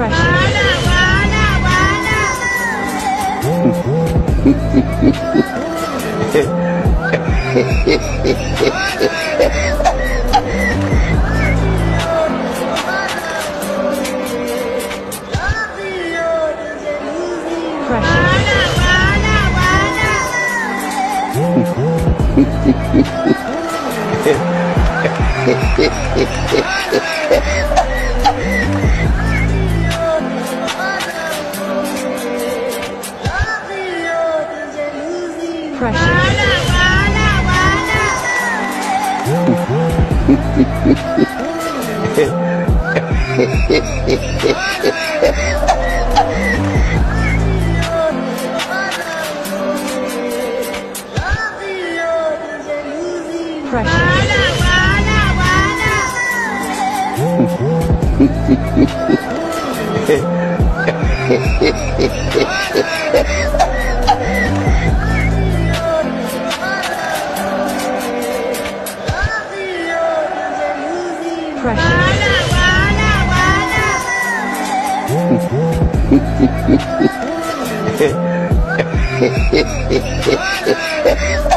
precious. Precious. Precious. Precious.